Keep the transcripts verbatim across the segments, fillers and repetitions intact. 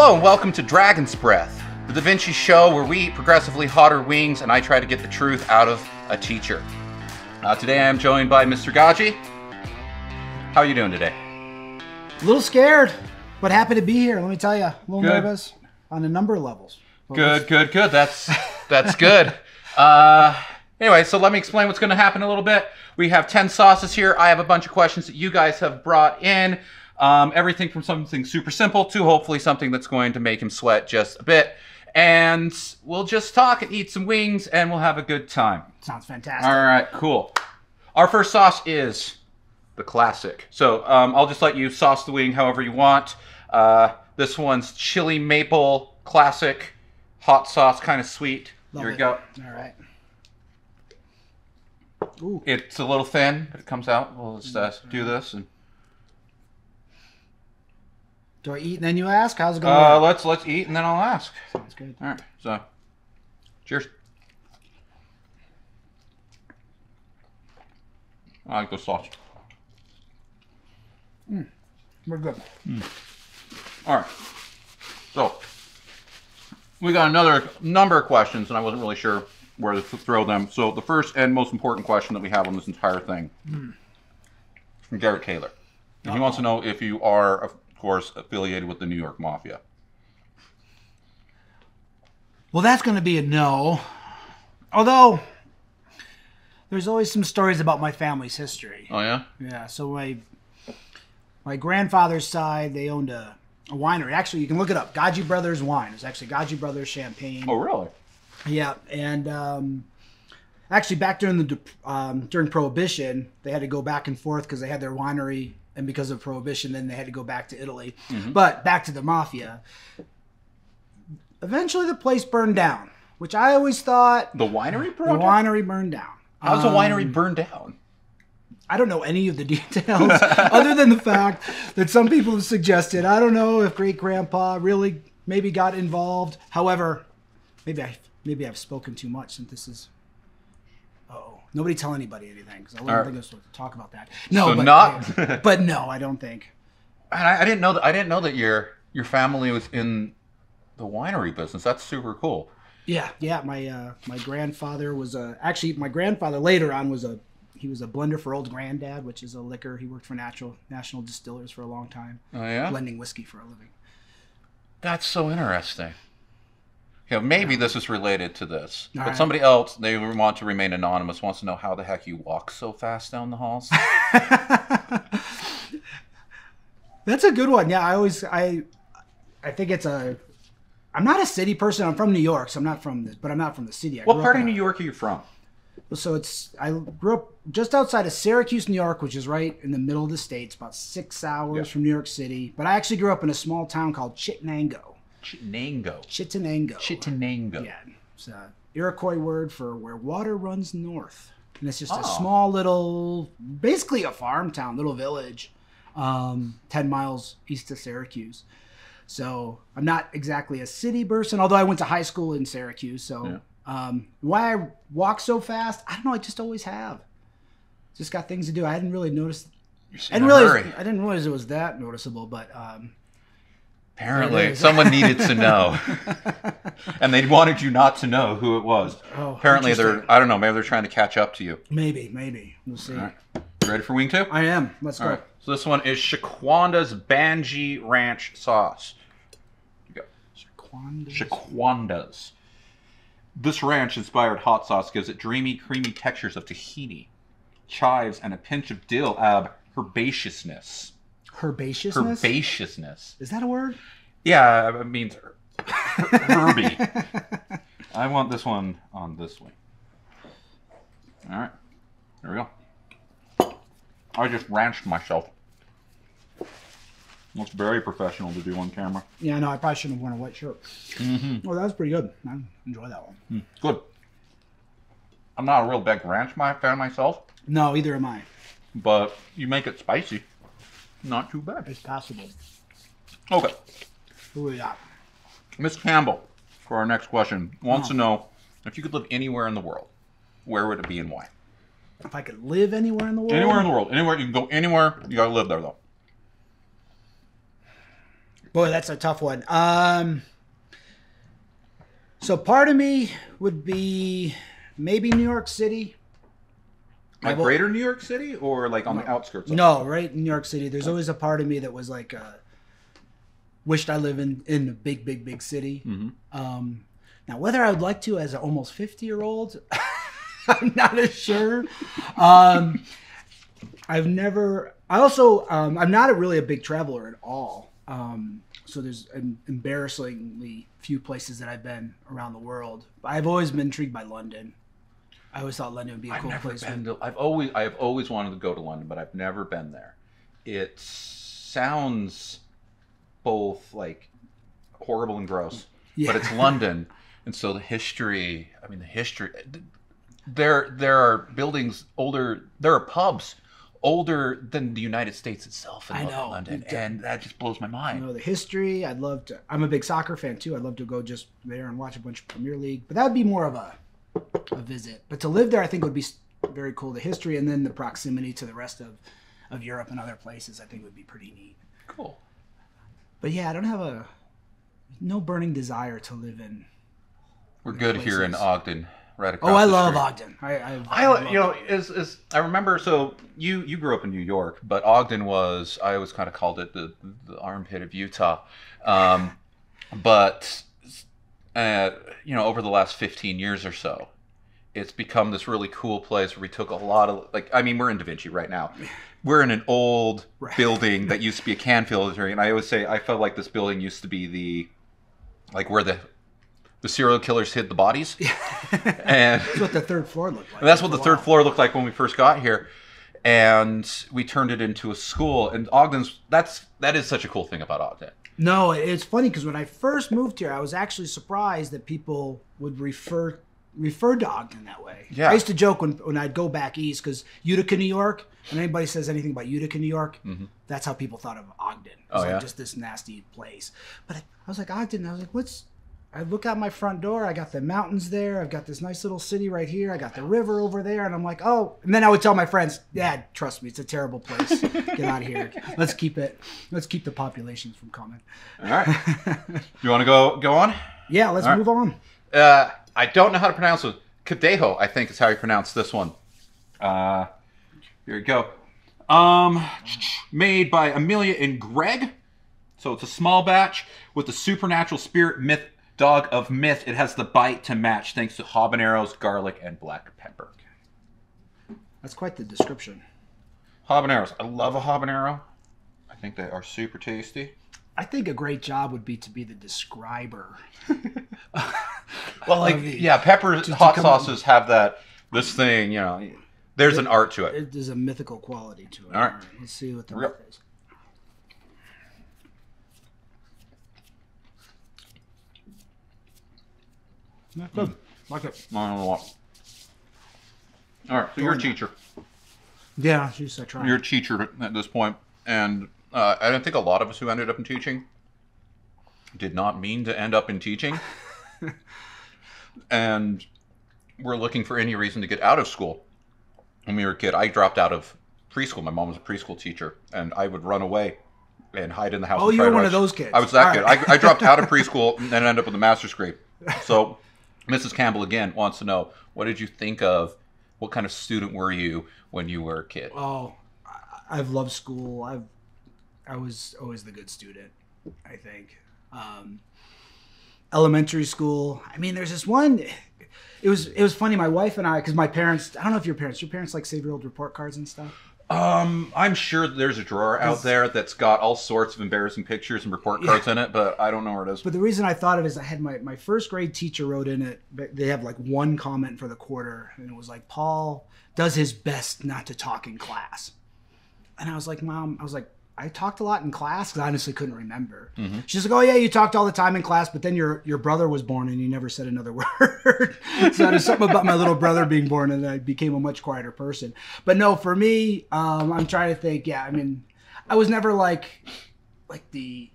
Hello and welcome to Dragon's Breath, the Da Vinci show where we eat progressively hotter wings and I try to get the truth out of a teacher. Uh, today I am joined by Mister Goggi. How are you doing today? A little scared, but happy to be here. Let me tell you, a little good. nervous on a number of levels. Focus. Good, good, good. That's, that's good. uh, anyway, so let me explain what's going to happen a little bit. We have ten sauces here. I have a bunch of questions that you guys have brought in. Um, everything from something super simple to hopefully something that's going to make him sweat just a bit. And we'll just talk and eat some wings and we'll have a good time. Sounds fantastic. All right, cool. Our first sauce is the classic. So um, I'll just let you sauce the wing however you want. Uh, this one's chili maple classic hot sauce, kind of sweet. Love Here it. we go. All right. Ooh. It's a little thin. If it comes out, we'll just uh, do this and... Do I eat and then you ask? How's it going? Uh, let's let's eat and then I'll ask. Sounds good. All right. So, cheers. I like the sauce. Mm, we're good. Mm. All right. So, we got another number of questions, and I wasn't really sure where to throw them. So, the first and most important question that we have on this entire thing mm. is from Garrett Taylor. And he wants to know if you are... A, course, affiliated with the New York Mafia. Well, that's going to be a no. Although, there's always some stories about my family's history. Oh, yeah? Yeah, so my my grandfather's side, they owned a, a winery. Actually, you can look it up. Goggi Brothers Wine. It's actually Goggi Brothers Champagne. Oh, really? Yeah, and um, actually back during, the, um, during Prohibition, they had to go back and forth because they had their winery... And because of Prohibition, then they had to go back to Italy. Mm-hmm. But back to the Mafia. Eventually, the place burned down, which I always thought... The winery burned down? The winery burned down. How's um, the winery burned down? I don't know any of the details, other than the fact that some people have suggested, I don't know if great-grandpa really maybe got involved. However, maybe, I, maybe I've spoken too much since this is... Uh-oh. Nobody tell anybody anything, because I don't right. think I was going to talk about that. No, so but, not... uh, but no, I don't think. And I, I didn't know that. I didn't know that your your family was in the winery business. That's super cool. Yeah, yeah. My uh, my grandfather was a actually my grandfather later on was a he was a blender for Old Granddad, which is a liquor. He worked for Natural National Distillers for a long time. Oh yeah, blending whiskey for a living. That's so interesting. You know, maybe this is related to this, All but right. somebody else, they want to remain anonymous, wants to know how the heck you walk so fast down the halls. That's a good one. Yeah, I always, I I think it's a, I'm not a city person. I'm from New York, so I'm not from this, but I'm not from the city. I what part of New York are you from? So it's, I grew up just outside of Syracuse, New York, which is right in the middle of the state. It's about six hours yeah. from New York City. But I actually grew up in a small town called Chittenango. Chittenango. Chittenango. Chittenango. Yeah. It's an Iroquois word for where water runs north. And it's just oh. a small little, basically a farm town, little village, um, ten miles east of Syracuse. So I'm not exactly a city person, although I went to high school in Syracuse. So yeah. um, why I walk so fast, I don't know. I just always have. Just got things to do. I hadn't really noticed. You're I, didn't realize, I didn't realize it was that noticeable, but... Um, Apparently, someone needed to know, and they wanted you not to know who it was. Oh, Apparently, they're—I don't know—maybe they're trying to catch up to you. Maybe, maybe we'll see. All right. Ready for wing two? I am. Let's All go. Right. So this one is Shaquanda's Banji Ranch Sauce. Here you go. Shaquanda's. Shaquanda's. This ranch-inspired hot sauce gives it dreamy, creamy textures of tahini, chives, and a pinch of dill ab herbaceousness. Herbaceousness? Herbaceousness. Is that a word? Yeah, it means her herby. I want this one on this wing. All right. There we go. I just ranched myself. Looks very professional to do on camera. Yeah, no, I probably shouldn't have worn a white shirt. Mm-hmm. Well, that was pretty good. I enjoy that one. Mm, good. I'm not a real big ranch fan myself. No, either am I. But you make it spicy. Not too bad. It's possible. Okay. Who we got? Miss Campbell, for our next question, wants oh. to know if you could live anywhere in the world, where would it be and why? If I could live anywhere in the world? Anywhere in the world. Anywhere. You can go anywhere. You got to live there, though. Boy, that's a tough one. Um, so part of me would be maybe New York City. Like greater New York City or like on the outskirts? No, right in New York City. There's always a part of me that was like, uh, wished I lived in, in a big, big, big city. Mm-hmm. Um, now, whether I would like to as an almost fifty-year-old, I'm not as sure. Um, I've never... I also... Um, I'm not a really a big traveler at all. Um, so there's an embarrassingly few places that I've been around the world. I've always been intrigued by London. I always thought London would be a I've cool never place. Been to, I've always I've always wanted to go to London, but I've never been there. It sounds both like horrible and gross, yeah. But it's London, and so the history. I mean, the history. There, there are buildings older. There are pubs older than the United States itself in I know, London, and that just blows my mind. You know, the history. I'd love to. I'm a big soccer fan too. I'd love to go just there and watch a bunch of Premier League, but that would be more of a. a visit, but to live there I think would be very cool. The history and then the proximity to the rest of of Europe and other places I think would be pretty neat. Cool. But yeah, I don't have a no burning desire to live in. We're good places. Here in Ogden, right across. Oh, I the love street. Ogden. I I, I, I you know is is I remember. So you you grew up in New York, but Ogden was I always kind of called it the the armpit of Utah, um, but. Uh, you know, over the last fifteen years or so, it's become this really cool place where we took a lot of, like, I mean, we're in Da Vinci right now. We're in an old right. building that used to be a can filter. And I always say, I felt like this building used to be the, like where the, the serial killers hid the bodies. Yeah. And that's what the third floor looked like. That's what the wow. third floor looked like when we first got here. And we turned it into a school. And Ogden's, that's, that is such a cool thing about Ogden. No, it's funny because when I first moved here, I was actually surprised that people would refer refer to Ogden that way. Yeah. I used to joke when, when I'd go back east because Utica, New York, when anybody says anything about Utica, New York, mm-hmm. that's how people thought of Ogden. It's oh, like yeah? just this nasty place. But I, I was like, Ogden, I was like, what's... I look out my front door, I got the mountains there, I've got this nice little city right here, I got the river over there, and I'm like, oh. And then I would tell my friends, yeah, trust me, it's a terrible place. Get out of here. Let's keep it. Let's keep the populations from coming. All right. You want to go go on? Yeah, let's right. move on. Uh, I don't know how to pronounce it. Cadejo, I think is how you pronounce this one. Uh, here we go. Um, made by Amelia and Greg. So it's a small batch with the supernatural spirit myth Dog of Myth. It has the bite to match thanks to habaneros, garlic, and black pepper. That's quite the description. Habaneros. I love a habanero. I think they are super tasty. I think a great job would be to be the describer. Well, like, the, yeah, peppers, to, to hot sauces have that, this thing, you know, there's it, an art to it. it. There's a mythical quality to it. All right. All right. Let's see what the myth is. That's good. Mm. Like it. Not a lot. All right, so you're a teacher. Yeah, she's a trying. You're a teacher at this point, and uh, I don't think a lot of us who ended up in teaching did not mean to end up in teaching, and we're looking for any reason to get out of school. When we were a kid, I dropped out of preschool. My mom was a preschool teacher, and I would run away and hide in the house. Oh, you were one of those kids. I was that kid. I, I dropped out of preschool and ended up with a master's degree. So. Missus Campbell, again, wants to know, what did you think of, what kind of student were you when you were a kid? Oh, I've loved school. I've, I was always the good student, I think. Um, elementary school. I mean, there's this one, it was it was funny, my wife and I, because my parents, I don't know if your parents, your parents like save your old report cards and stuff? Um, I'm sure there's a drawer out there that's got all sorts of embarrassing pictures and report cards yeah. in it, but I don't know where it is. But the reason I thought of it is I had my, my first grade teacher wrote in it, but they have like one comment for the quarter, and it was like, Paul does his best not to talk in class. And I was like, Mom, I was like, I talked a lot in class because I honestly couldn't remember. Mm-hmm. She's like, oh yeah, you talked all the time in class, but then your your brother was born and you never said another word. So there's something about my little brother being born and I became a much quieter person. But no, for me, um, I'm trying to think, yeah, I mean, I was never like, like the,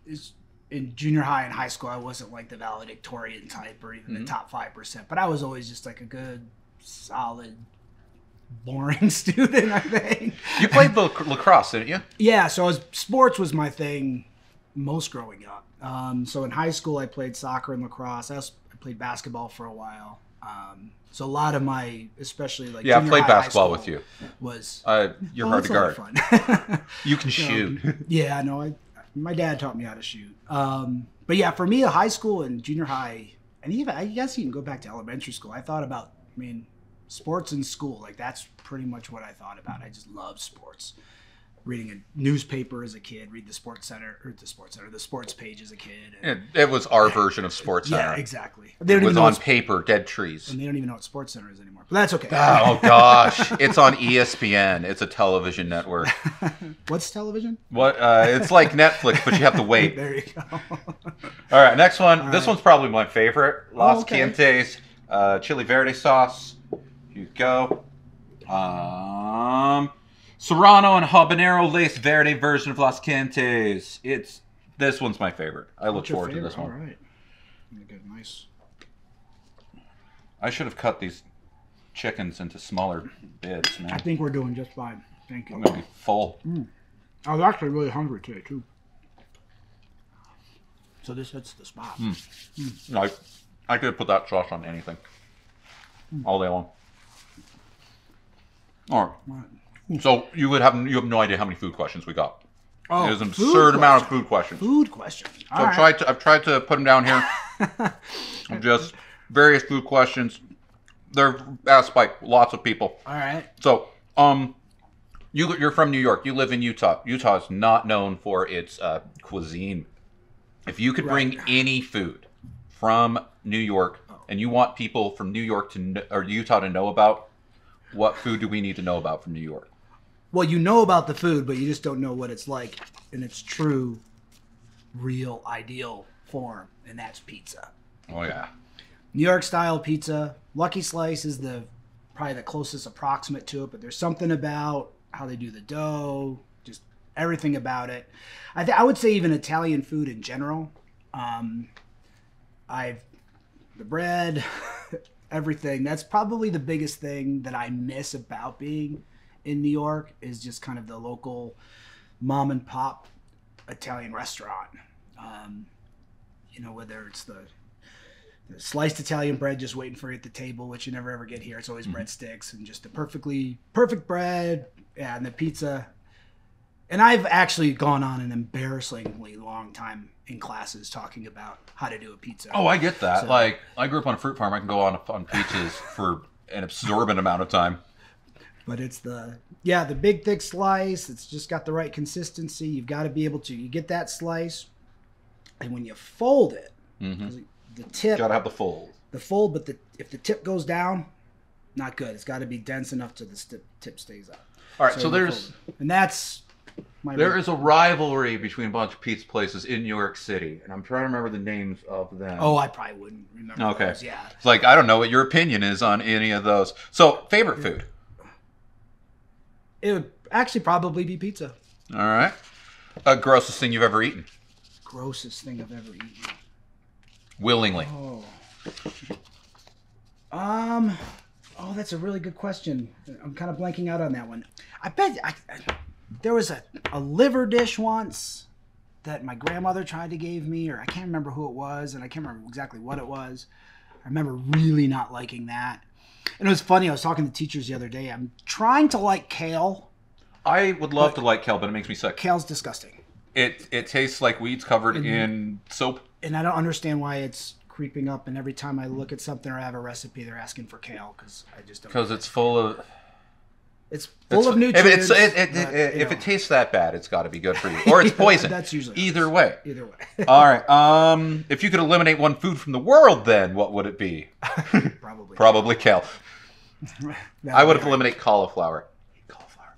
in junior high and high school, I wasn't like the valedictorian type or even mm-hmm. the top five percent, but I was always just like a good, solid boring student, I think. You played lac lacrosse, didn't you? Yeah, so I was, sports was my thing most growing up. Um, so in high school, I played soccer and lacrosse. I, was, I played basketball for a while. Um, so a lot of my, especially like yeah, I played high, basketball high with you. Was uh, you're well, hard to guard. Fun. You can shoot. Um, yeah, no, I know. My dad taught me how to shoot. Um, but yeah, for me, high school and junior high, and even I guess you can go back to elementary school. I thought about, I mean, sports in school, like that's pretty much what I thought about. I just loved sports. Reading a newspaper as a kid, read the Sports Center, or the Sports Center, the sports page as a kid. And, it, it was our yeah, version of Sports Center. Yeah, exactly. They don't it was even on paper, dead trees. And they don't even know what Sports Center is anymore. But that's okay. Oh, gosh. It's on E S P N. It's a television network. What's television? What? Uh, it's like Netflix, but you have to wait. There you go. All right, next one. All this right. one's probably my favorite. Las oh, okay. Quientes uh, Chili Verde Sauce. Here you go. Um... Serrano and habanero lace verde version of Las Quientes. It's this one's my favorite. I look forward favorite? to this one. All right. I'm gonna get nice. I should have cut these chickens into smaller bits, man. I think we're doing just fine. Thank you. I'm gonna be full. Mm. I was actually really hungry today too. So this hits the spot. Mm. Mm. No, I, I could put that sauce on anything, mm. all day long. All right. All right. So you would have you have no idea how many food questions we got. Oh, there's an absurd amount of food questions. Food questions. So I've tried to I've tried to put them down here. Just various food questions. They're asked by lots of people. All right. So um, you you're from New York. You live in Utah. Utah is not known for its uh, cuisine. If you could right. bring any food from New York, oh. and you want people from New York to or Utah to know about, what food do we need to know about from New York? Well, you know about the food, but you just don't know what it's like in its true, real, ideal form, and that's pizza. Oh, yeah. New York-style pizza. Lucky Slice is the probably the closest approximate to it, but there's something about how they do the dough, just everything about it. I, th I would say even Italian food in general. Um, I've the bread, everything. That's probably the biggest thing that I miss about being in New York is just kind of the local mom and pop Italian restaurant. Um, you know, whether it's the, the sliced Italian bread just waiting for you at the table, which you never ever get here. It's always mm-hmm. breadsticks and just the perfectly perfect bread yeah, and the pizza. And I've actually gone on an embarrassingly long time in classes talking about how to do a pizza. Oh, I get that. So, like, I grew up on a fruit farm. I can go on on pizzas for an absorbent amount of time. But it's the, yeah, the big thick slice. It's just got the right consistency. You've got to be able to, you get that slice. And when you fold it, mm-hmm. the tip. Got to have the fold. The fold, but the, if the tip goes down, not good. It's got to be dense enough so the tip stays up. All right, so, so there's. And that's my There is a rivalry between a bunch of pizza places in New York City. And I'm trying to remember the names of them. Oh, I probably wouldn't remember okay. those. Yeah. It's like, I don't know what your opinion is on any of those. So, favorite yeah. food? It would actually probably be pizza. All right. Uh, grossest thing you've ever eaten? Grossest thing I've ever eaten. Willingly. Oh. Um. Oh, that's a really good question. I'm kind of blanking out on that one. I bet I, I, there was a, a liver dish once that my grandmother tried to give me, or I can't remember who it was, and I can't remember exactly what it was. I remember really not liking that. And it was funny, I was talking to teachers the other day. I'm trying to like kale. I would love to like kale, but it makes me sick. Kale's disgusting. It it tastes like weeds covered and, in soap. And I don't understand why it's creeping up. And every time I look at something or I have a recipe, they're asking for kale because I just don't. Because it's full of. It's full it's, of nutrients. If, it's, it, it, but, it, if it tastes that bad, it's got to be good for you. Or it's poison. That's usually either way. Either way. All right. Um, if you could eliminate one food from the world, then what would it be? Probably. Probably kale. I would have eliminated cauliflower. Cauliflower.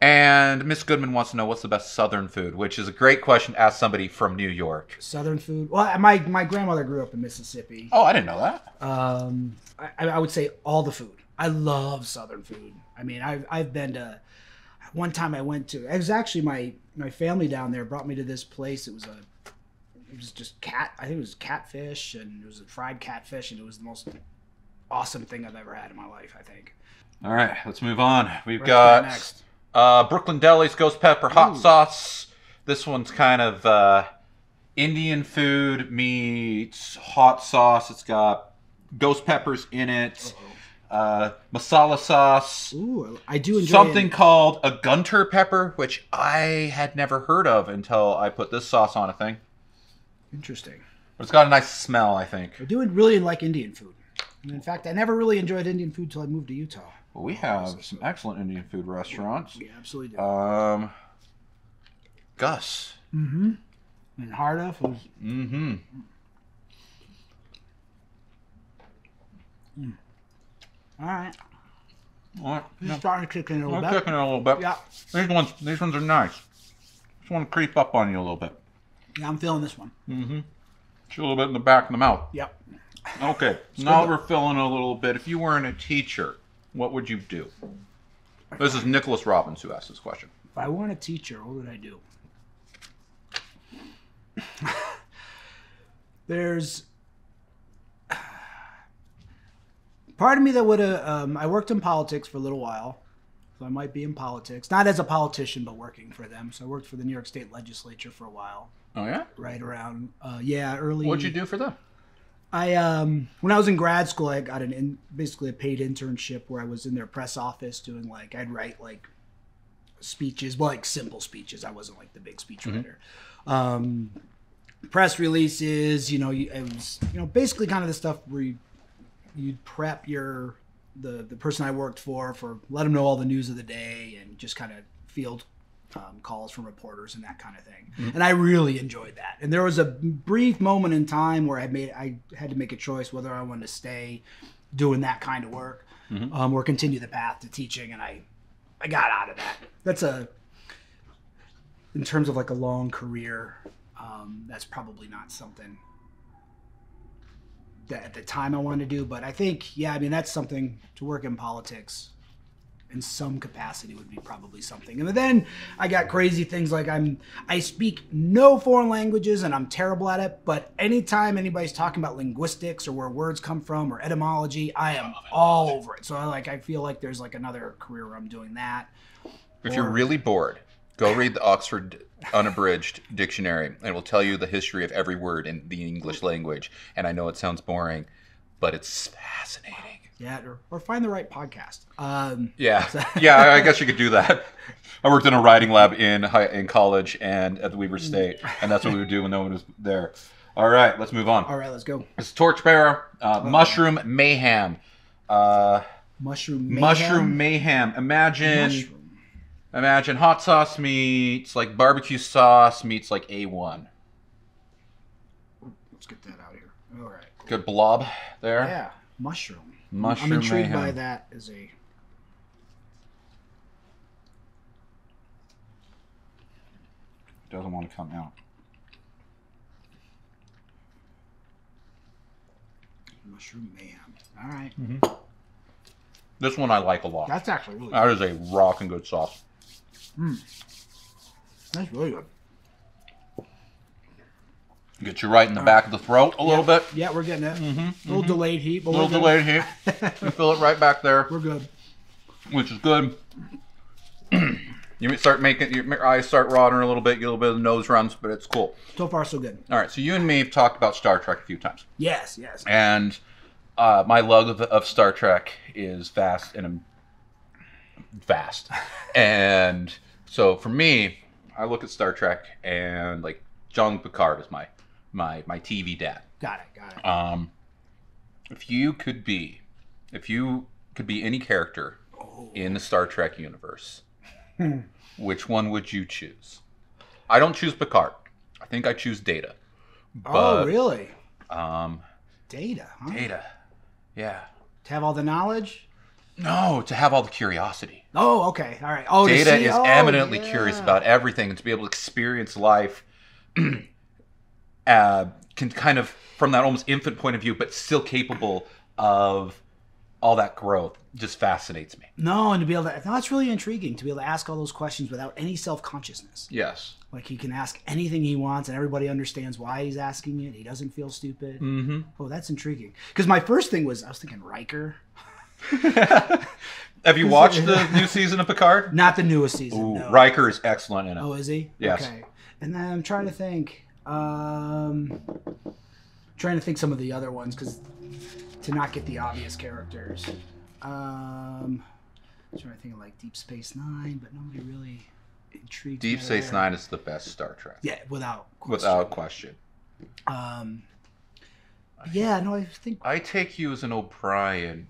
And Miss Goodman wants to know what's the best Southern food, which is a great question to ask somebody from New York. Southern food. Well, my my grandmother grew up in Mississippi. Oh, I didn't know that. Um, I, I would say all the food. I love Southern food. I mean, I've, I've been to, one time I went to, it was actually my, my family down there brought me to this place. It was a, it was just cat, I think it was catfish, and it was a fried catfish, and it was the most awesome thing I've ever had in my life, I think. All right, let's move on. We've right got next. Uh, Brooklyn Deli's Ghost Pepper Hot Ooh. Sauce. This one's kind of, uh, Indian food meets hot sauce. It's got ghost peppers in it. Uh, masala sauce. Ooh, I do enjoy something it. Called a gunter pepper, which I had never heard of until I put this sauce on a thing. Interesting. But it's got a nice smell, I think. I do really like Indian food. And in fact, I never really enjoyed Indian food till I moved to Utah. Well, we have some excellent Indian food restaurants. We absolutely do. Um, Gus. Mm-hmm. And Harda. Mm-hmm. Mm. All right. All right. It's yeah. starting to kick in a little bit. Kicking in a little bit. Yeah. These ones, these ones are nice. Just want to creep up on you a little bit. Yeah, I'm feeling this one. Mm-hmm. Just a little bit in the back of the mouth. Yep. Okay. It's now we're filling a little bit. If you weren't a teacher, what would you do? This is Nicholas Robbins who asked this question. If I weren't a teacher, what would I do? There's... part of me that would have, um, I worked in politics for a little while, so I might be in politics. Not as a politician, but working for them. So I worked for the New York State Legislature for a while. Oh, yeah? Right around, uh, yeah, early. What'd you do for them? I, um, when I was in grad school, I got an in, basically a paid internship where I was in their press office doing, like, I'd write, like, speeches, well, like, simple speeches. I wasn't, like, the big speech mm-hmm. writer. Um, press releases, you know, it was, you know, basically kind of the stuff where you, you'd prep your the the person I worked for for let them know all the news of the day and just kind of field um, calls from reporters and that kind of thing. Mm-hmm. And I really enjoyed that. And there was a brief moment in time where I made I had to make a choice whether I wanted to stay doing that kind of work mm-hmm. um, or continue the path to teaching. And I I got out of that. That's a in terms of like a long career. Um, that's probably not something that at the time I wanted to do, but I think, yeah, I mean, that's something to work in politics in some capacity would be probably something. And then I got crazy things like I'm, I speak no foreign languages and I'm terrible at it, but anytime anybody's talking about linguistics or where words come from or etymology, I am all over it. So I like, I feel like there's like another career where I'm doing that. If or, you're really bored, go read the Oxford Unabridged Dictionary, and it will tell you the history of every word in the English language. And I know it sounds boring, but it's fascinating. Yeah, or, or find the right podcast. Um, yeah, so. yeah, I guess you could do that. I worked in a writing lab in high, in college and at the Weaver State, and that's what we would do when no one was there. All right, let's move on. All right, let's go. It's Torchbearer, uh, oh. Mushroom Mayhem. Uh, Mushroom Mayhem? Mushroom Mayhem. Imagine... Mushroom. Imagine hot sauce meets like barbecue sauce meets like A one. Let's get that out here. All right. Cool. Good blob there. Yeah. Mushroom. Mushroom. I'm intrigued mayhem. by that as a. Doesn't want to come out. Mushroom Mayhem. All right. Mm-hmm. This one I like a lot. That's actually really good. That is a rockin' good sauce. Mm. That's really good. Get you right in the back of the throat a yeah. little bit. Yeah, we're getting it. Mm-hmm, mm-hmm. A little delayed heat. A little delayed heat. You feel it right back there. We're good. Which is good. You start making your eyes start watering a little bit. You get a little bit of the nose runs, but it's cool. So far, so good. All right, so you and me have talked about Star Trek a few times. Yes, yes. And uh, my love of, of Star Trek is vast and um, vast. And so for me, I look at Star Trek and like Jean-Luc Picard is my, my, my T V dad. Got it. Got it. Um, if you could be, if you could be any character oh. in the Star Trek universe, which one would you choose? I don't choose Picard. I think I choose Data. But, oh, really? Um, Data, huh? Data. Yeah. To have all the knowledge? No, to have all the curiosity. Oh, okay. All right. Oh, Data is oh, eminently yeah. curious about everything, and to be able to experience life uh, can kind of from that almost infant point of view, but still capable of all that growth just fascinates me. No, and to be able to, I thought that's really intriguing, to be able to ask all those questions without any self-consciousness. Yes. Like he can ask anything he wants and everybody understands why he's asking it. He doesn't feel stupid. Mm-hmm. Oh, that's intriguing. Because my first thing was, I was thinking Riker. Have you watched the new season of Picard? Not the newest season. Ooh, no. Riker is excellent in it. Oh, is he? Yes. Okay. And then I'm trying to think. Um, trying to think some of the other ones because to not get the obvious characters. Um, I'm trying to think of like Deep Space Nine, but nobody really intrigued. Deep Space Nine is the best Star Trek. Yeah, without question. without question. Um, yeah, no, I think I take you as an O'Brien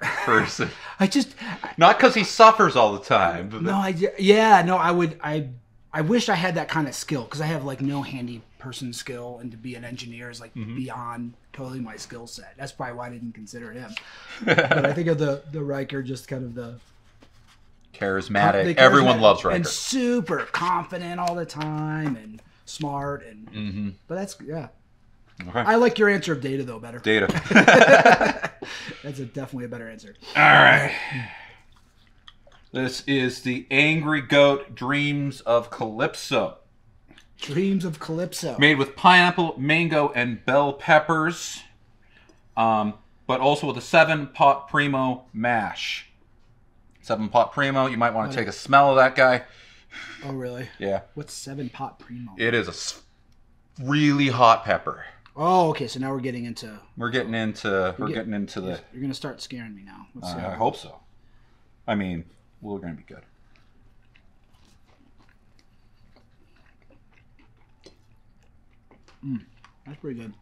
person. I just not because he suffers all the time. But no, I yeah, no, I would I. I wish I had that kind of skill because I have like no handy person skill, and to be an engineer is like mm-hmm. beyond totally my skill set. That's probably why I didn't consider him. But I think of the the Riker, just kind of the charismatic. The charismatic Everyone loves Riker and super confident all the time and smart and. Mm-hmm. But that's yeah. Okay. I like your answer of Data though better. Data. That's a, definitely a better answer. All right. This is the Angry Goat Dreams of Calypso. Dreams of Calypso. Made with pineapple, mango, and bell peppers. Um, but also with a seven-pot primo mash. Seven-pot primo. You might want to take a smell of that guy. Oh, really? Yeah. What's seven-pot primo? It is a really hot pepper. Oh, okay. So now we're getting into... We're getting into... We're, we're getting, getting into the... You're going to start scaring me now. Let's uh, see. I hope so. I mean... We're going to be good. Mm, that's pretty good.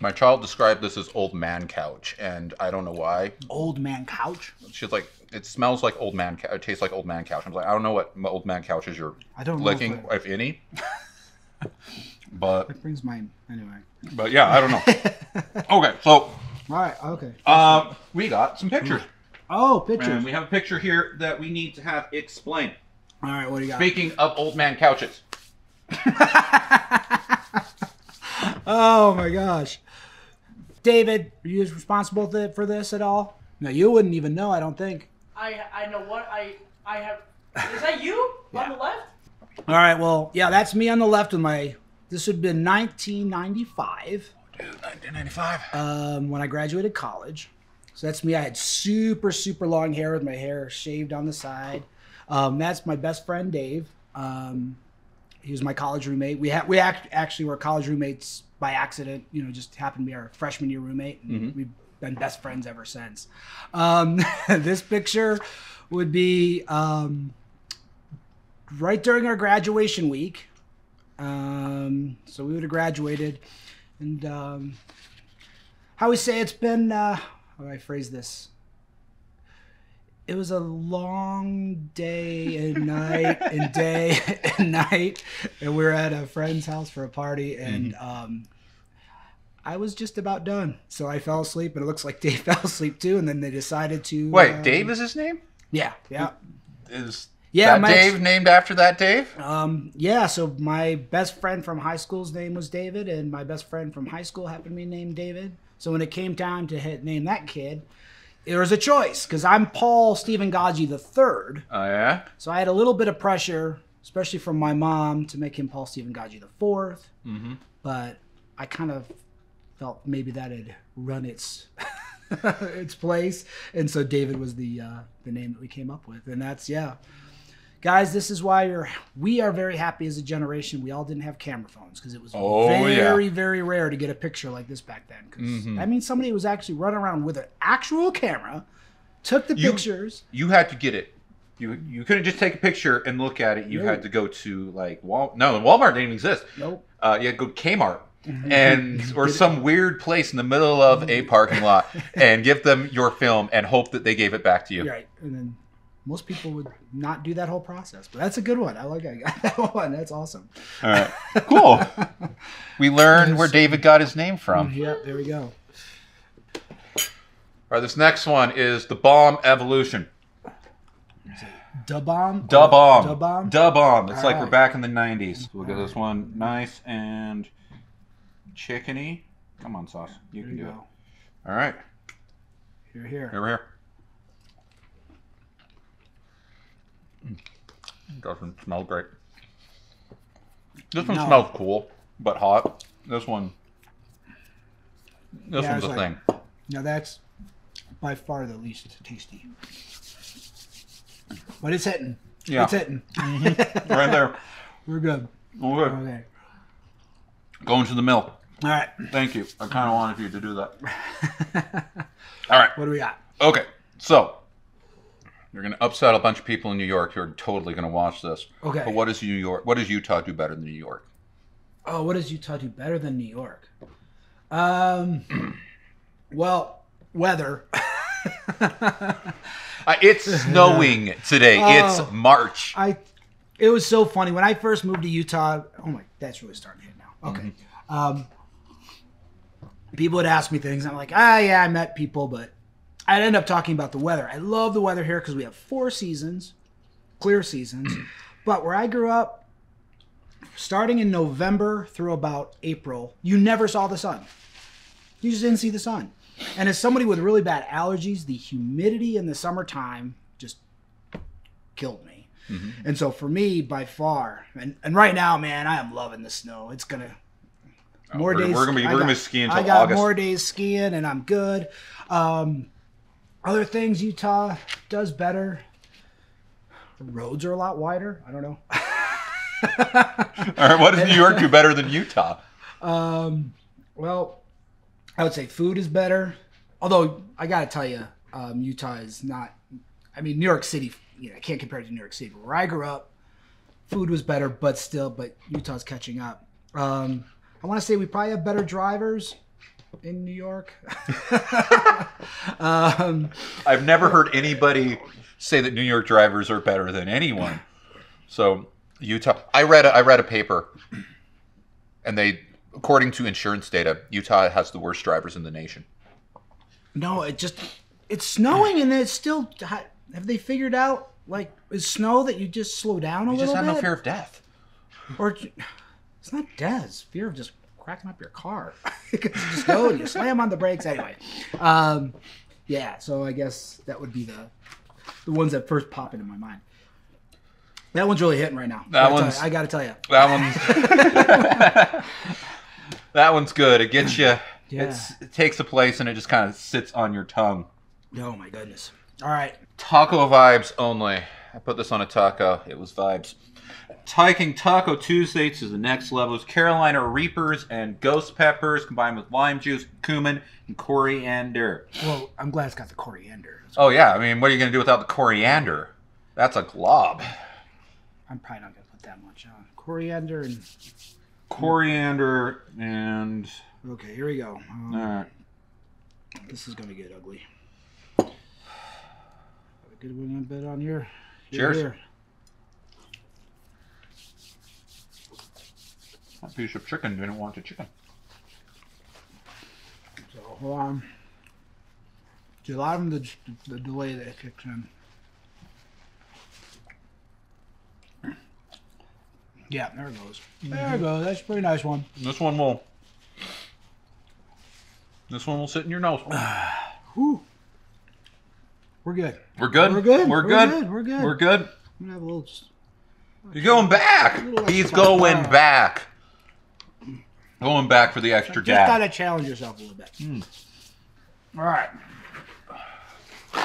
My child described this as old man couch, and I don't know why. Old man couch? She's like, it smells like old man couch. It tastes like old man couch. I'm like, I don't know what old man couch is you're I don't licking, know if, I... if any. But... It brings mine, anyway. But yeah, I don't know. Okay, so... All right, okay. Um, we got some pictures. Oh, pictures. And we have a picture here that we need to have explained. All right, what do you got? Speaking of old man couches. Oh, my gosh. David, are you responsible th for this at all? No, you wouldn't even know, I don't think. I I know what I, I have. Is that you yeah. on the left? All right, well, yeah, that's me on the left with my, this would have been nineteen ninety-five. nineteen ninety-five. Um, when I graduated college. So that's me. I had super, super long hair with my hair shaved on the side. Um, that's my best friend, Dave. Um, he was my college roommate. We, ha we act actually were college roommates by accident. You know, just happened to be our freshman year roommate. And mm-hmm. we've been best friends ever since. Um, this picture would be um, right during our graduation week. Um, so we would have graduated. And um, how we say it's been, uh, how do I phrase this? It was a long day and night and day and night. And we were at a friend's house for a party. And mm-hmm. um, I was just about done. So I fell asleep. And it looks like Dave fell asleep too. And then they decided to. Wait, um, Dave is his name? Yeah. Yeah. Is yeah, that Dave named after that Dave? Um, yeah, so my best friend from high school's name was David, and my best friend from high school happened to be named David. So when it came time to hit, name that kid, there was a choice, because I'm Paul Stephen Goggi the third. Oh, yeah? So I had a little bit of pressure, especially from my mom, to make him Paul Stephen Goggi the fourth. Mm-hmm. But I kind of felt maybe that had run its... its place. And so David was the, uh, the name that we came up with. And that's, yeah... Guys, this is why you're, we are very happy as a generation. We all didn't have camera phones because it was oh, very, yeah. very rare to get a picture like this back then. Because mm-hmm. I mean, somebody was actually running around with an actual camera, took the you, pictures. You had to get it. You you couldn't just take a picture and look at it. You nope. had to go to like Wal. No, Walmart didn't exist. Nope. Uh, you had to go to Kmart. And or some weird place in the middle of a parking lot and give them your film and hope that they gave it back to you. Right, and then. Most people would not do that whole process, but that's a good one. I like I got that one. That's awesome. All right. Cool. We learned where David got his name from. Yeah, there we go. All right, this next one is the Bomb Evolution. Da Bomb? Da Bomb. Da Bomb? Da Bomb. It's all like right. We're back in the nineties. We'll get this one nice and chickeny. Come on, Sauce. You there can you do go. It. All right. You're here. Here we're here. Doesn't smell great. This one no. smells cool, but hot. This one, this yeah, one's a like, thing. Now that's by far the least tasty, but it's hitting. Yeah, it's hitting. Mm-hmm. Right there. We're good. All right. Okay. Going to the mill. All right. Thank you. I kind of wanted you to do that. All right. What do we got? Okay. So, you're going to upset a bunch of people in New York. You're totally going to watch this. Okay. But what does New York, what does Utah do better than New York? Oh, what does Utah do better than New York? Um, well, weather. uh, it's snowing today. Oh, it's March. I. It was so funny. When I first moved to Utah, oh my, that's really starting to hit now. Okay. Mm-hmm. um, people would ask me things. I'm like, ah, yeah, I met people, but I'd end up talking about the weather. I love the weather here because we have four seasons, clear seasons. But where I grew up, starting in November through about April, you never saw the sun. You just didn't see the sun. And as somebody with really bad allergies, the humidity in the summertime just killed me. Mm-hmm. And so for me, by far, and, and right now, man, I am loving the snow. It's gonna oh, more we're, days. We're gonna be we're got, gonna ski until I got August. More days skiing, and I'm good. Um, other things Utah does better. Roads are a lot wider. I don't know. All right, what does New York do better than Utah? Um, well, I would say food is better. Although I gotta tell you, um, Utah is not. I mean, New York City. You know, I can't compare it to New York City, but where I grew up, food was better, but still, but Utah's catching up. Um, I want to say we probably have better drivers in New York. um, I've never heard anybody say that New York drivers are better than anyone. So Utah, I read a, I read a paper, and they, according to insurance data, Utah has the worst drivers in the nation. No, it just, it's snowing, and it's still hot. Have they figured out, like, is snow that you just slow down a you little bit? You just have bit? No fear of death. Or, it's not death. It's fear of just cracking up your car. You just go and you slam on the brakes. Anyway, um, yeah, so I guess that would be the the ones that first pop into my mind. That one's really hitting right now. That one's, I got to tell you. That one's, that one's good. It gets you. Yeah. It's, it takes a place, and it just kind of sits on your tongue. Oh, my goodness. All right. Taco Vibes Only. I put this on a taco. It was vibes. Taking Taco Tuesday to the next level is Carolina Reapers and ghost peppers combined with lime juice, cumin, and coriander. Well, I'm glad it's got the coriander. Well. Oh, yeah. I mean, what are you going to do without the coriander? That's a glob. I'm probably not going to put that much on. Coriander and... Coriander and... Okay, here we go. Um, All right. This is going to get ugly. Good one bit on here. Cheers. Here. That piece of chicken didn't want the chicken. So hold on. It's a lot of the, the delay that it kicks in. Yeah, there it goes. Mm-hmm. There it goes. That's a pretty nice one. This one will. This one will sit in your nose. Whew. We're good. We're good. We're good. We're good. We're good. We're good. I'm gonna have a little. You're going back. He's going back. Going back for the extra dab. Just gotta challenge yourself a little bit. Mm. All right. All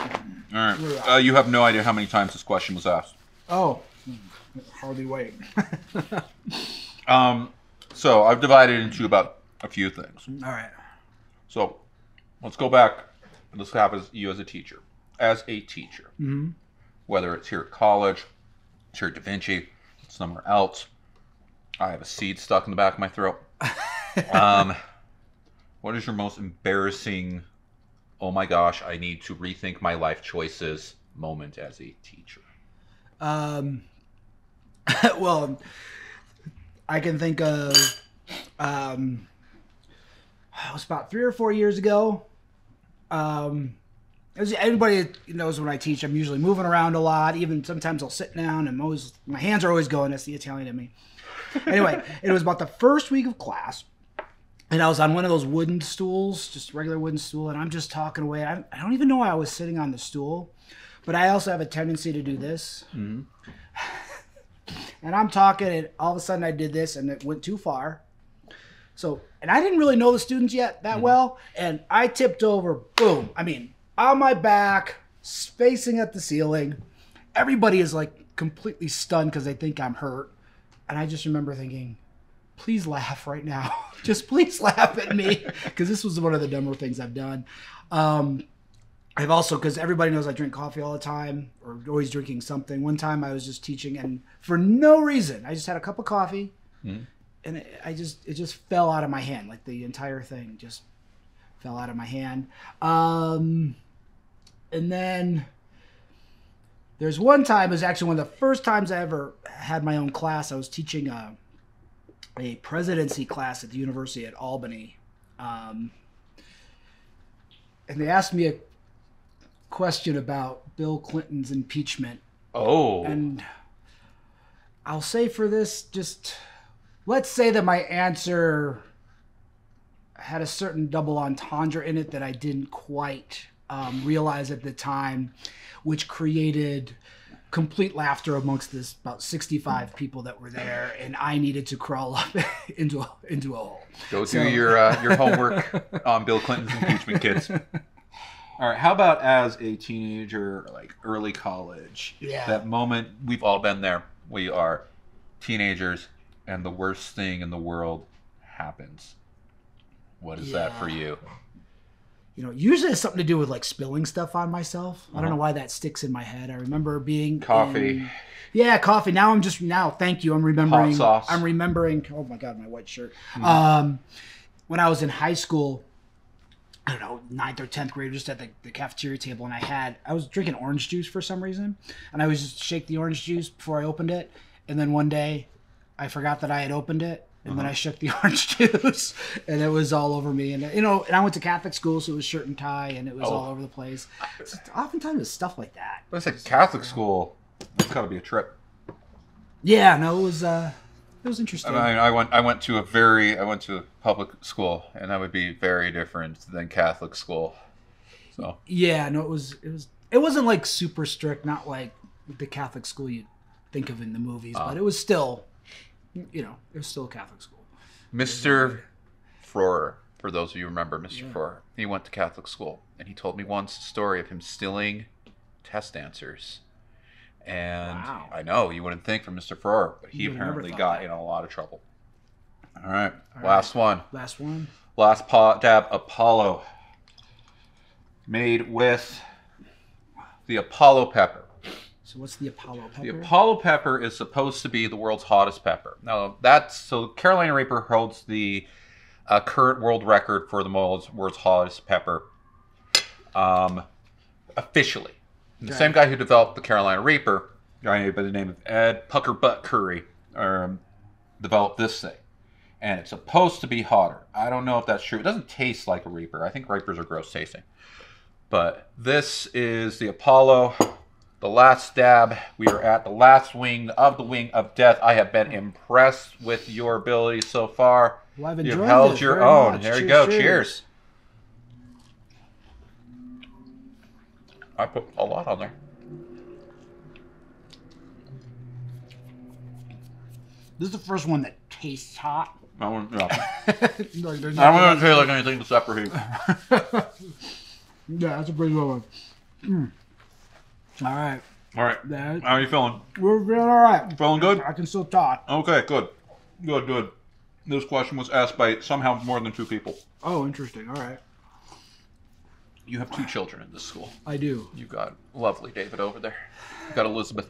right. Uh, you have no idea how many times this question was asked. Oh, hardly wait. um. So I've divided into about a few things. All right. So let's go back. This happens to you as a teacher. As a teacher, mm-hmm. whether it's here at college, it's here at Da Vinci, it's somewhere else. I have a seed stuck in the back of my throat. um, what is your most embarrassing, oh my gosh, I need to rethink my life choices moment as a teacher? Um, well, I can think of, um, it was about three or four years ago. Um, As everybody knows, when I teach, I'm usually moving around a lot. Even sometimes I'll sit down, and I'm always, my hands are always going. That's the Italian in me. Anyway, it was about the first week of class, and I was on one of those wooden stools, just a regular wooden stool, and I'm just talking away. I don't even know why I was sitting on the stool, but I also have a tendency to do this. Mm-hmm. And I'm talking, and all of a sudden I did this, and it went too far. So, and I didn't really know the students yet that mm-hmm. well, and I tipped over, boom. I mean... on my back, facing at the ceiling. Everybody is like completely stunned because they think I'm hurt. And I just remember thinking, please laugh right now. Just please laugh at me, because this was one of the dumber things I've done. Um, I've also, because everybody knows I drink coffee all the time, or always drinking something. One time I was just teaching, and for no reason, I just had a cup of coffee, mm-hmm. and it, I just it just fell out of my hand. Like the entire thing just fell out of my hand. Um, and then there's one time, it was actually one of the first times I ever had my own class. I was teaching a, a presidency class at the University at Albany, um, and they asked me a question about Bill Clinton's impeachment. Oh. And I'll say for this, just let's say that my answer had a certain double entendre in it that I didn't quite um, realize at the time, which created complete laughter amongst this about sixty-five people that were there, and I needed to crawl up into a, into a hole. Go so. do your uh, your homework on Bill Clinton's impeachment, kids. All right, how about as a teenager, like early college? Yeah. That moment, we've all been there. We are teenagers, and the worst thing in the world happens. What is yeah. that for you? You know, usually it's something to do with like spilling stuff on myself. Uh-huh. I don't know why that sticks in my head. I remember being coffee. In, yeah, coffee. Now I'm just now. Thank you. I'm remembering. Hot sauce. I'm remembering. Oh my God, my white shirt. Mm. Um, when I was in high school, I don't know, ninth or tenth grade, just at the, the cafeteria table, and I had, I was drinking orange juice for some reason, and I would just shake the orange juice before I opened it, and then one day, I forgot that I had opened it, and uh-huh. then I shook the orange juice, and it was all over me, and you know, and I went to Catholic school, so it was shirt and tie, and it was oh. all over the place. It's, oftentimes, it's stuff like that. That's a Catholic school. That's got to be a trip. Yeah, no, it was. Uh, It was interesting. I, mean, I went. I went to a very. I went to a public school, and that would be very different than Catholic school. So. Yeah. No. It was. It was. It wasn't like super strict. Not like the Catholic school you think of in the movies, uh, but it was still. You know, it was still a Catholic school. Mister Frorer, for those of you who remember Mister Yeah. Frorer, he went to Catholic school, and he told me once a story of him stealing test answers. And wow. I know you wouldn't think from Mister Frorer, but he apparently got that. in a lot of trouble. All right, All last right. one. Last one. Last pot dab. Apollo, made with the Apollo pepper. So what's the Apollo pepper? The Apollo pepper is supposed to be the world's hottest pepper. Now that's so Carolina Reaper holds the uh, current world record for the world's, world's hottest pepper, um, officially. The okay. same guy who developed the Carolina Reaper, a guy by the name of Ed Puckerbutt Curry, um, developed this thing. And it's supposed to be hotter. I don't know if that's true. It doesn't taste like a Reaper. I think Reapers are gross tasting. But this is the Apollo, the last dab. We are at the last wing of the wing of death. I have been impressed with your ability so far. Well, I've enjoyed You've held your own. Much. There cheers, you go. Cheers. cheers. I put a lot on there. This is the first one that tastes hot. I wouldn't, yeah. like, no I wouldn't taste like anything to separate. Yeah, that's a pretty good one. Mm. All right. All right. That, how are you feeling? We're feeling all right. Feeling good? I can still talk. Okay, good. Good, good. This question was asked by somehow more than two people. Oh, interesting. All right. You have two children in this school. I do. You've got lovely David over there. You've got Elizabeth.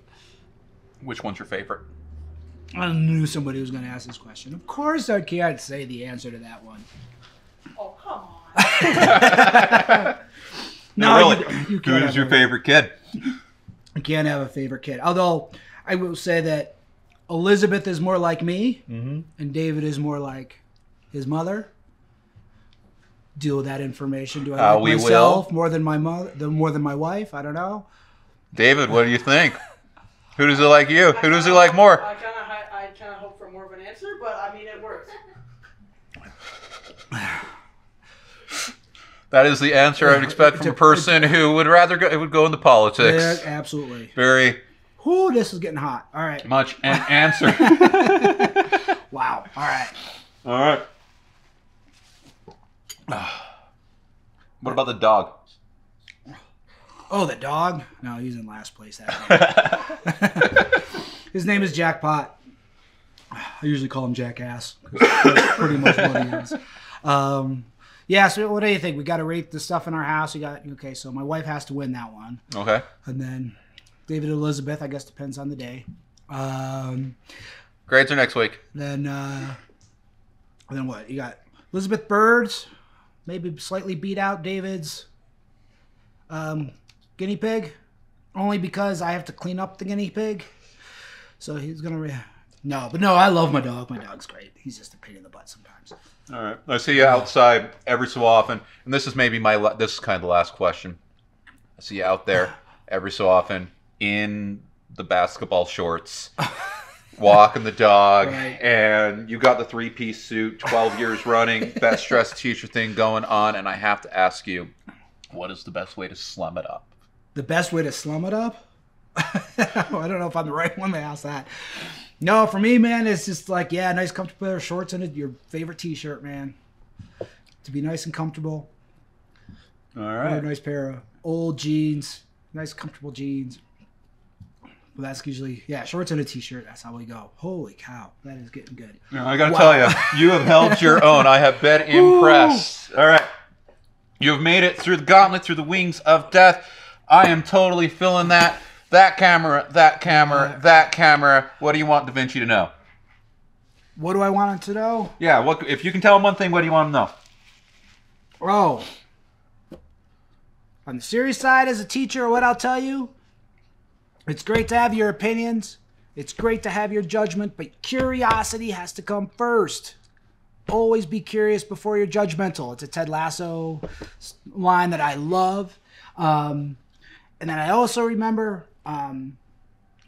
Which one's your favorite? I knew somebody was going to ask this question. Of course I can't say the answer to that one. Oh, come on. No, no, really. You, you can't. Who's your favorite kid? I can't have a favorite kid. Although, I will say that Elizabeth is more like me, mm-hmm. and David is more like his mother. Deal with that information. Do I like uh, myself will. more than my mother, than more than my wife? I don't know. David, what do you think? Who does it like you? Who does it like more? I kind of, I kind of hope for more of an answer, but I mean, it works. That is the answer I would expect from a person who would rather go, would go into politics. Yeah, absolutely. Very. Ooh, this is getting hot. All right. Much an answer. Wow. All right. All right. What about the dog? Oh, the dog? No, he's in last place. That His name is Jackpot. I usually call him Jackass. That's pretty much what he is. Um, yeah, so what do you think? We got to rate the stuff in our house. We got okay, so my wife has to win that one. Okay. And then David and Elizabeth, I guess, depends on the day. Um, Grades are next week. Then, uh, then what? You got Elizabeth Bird's, maybe slightly beat out David's um, guinea pig, only because I have to clean up the guinea pig. So he's going to... Re No, but no, I love my dog. My dog's great. He's just a pain in the butt sometimes. All right. I see you outside every so often. And this is maybe my... This is kind of the last question. I see you out there every so often in the basketball shorts, walking the dog. Right. And you got the three-piece suit, twelve years running, best dressed teacher thing going on. And I have to ask you, what is the best way to slum it up? The best way to slum it up? I don't know if I'm the right one to ask that. No, for me, man, it's just like, yeah, nice comfortable pair of shorts and your favorite t-shirt, man. To be nice and comfortable. All right. A nice pair of old jeans, nice comfortable jeans. Well, that's usually, yeah, shorts and a t-shirt. That's how we go. Holy cow, that is getting good. Now, I got to wow. tell you, you have held your own. I have been impressed. Ooh. All right. You have made it through the gauntlet, through the wings of death. I am totally feeling that. That camera, that camera, that camera. What do you want Da Vinci to know? What do I want him to know? Yeah, what, if you can tell him one thing, what do you want him to know? Oh. On the serious side, as a teacher, what I'll tell you, it's great to have your opinions. It's great to have your judgment, but curiosity has to come first. Always be curious before you're judgmental. It's a Ted Lasso line that I love. Um, and then I also remember... Um,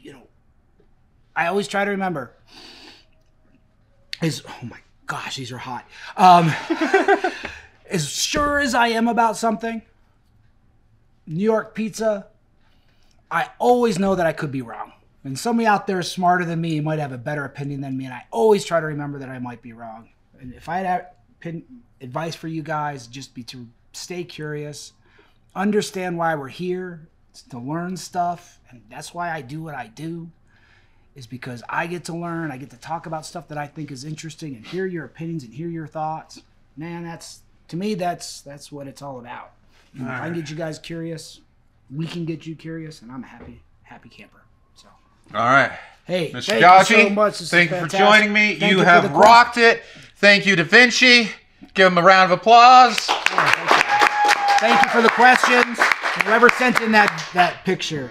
you know, I always try to remember is, oh my gosh, these are hot. Um, as sure as I am about something, New York pizza, I always know that I could be wrong. And somebody out there smarter than me might have a better opinion than me. And I always try to remember that I might be wrong. And if I had advice for you guys, just be to stay curious, understand why we're here, to learn stuff, and that's why I do what I do, is because I get to learn, I get to talk about stuff that I think is interesting and hear your opinions and hear your thoughts. Man, that's, to me, that's that's what it's all about. All right. If I can get you guys curious, we can get you curious, and I'm a happy, happy camper. So. All right. Hey, Mister Goggi, so much. This thank you for joining me. Thank you, you have rocked it. Thank you, Da Vinci. Give him a round of applause. Oh, thank you. Thank you for the questions. Whoever sent in that, that picture.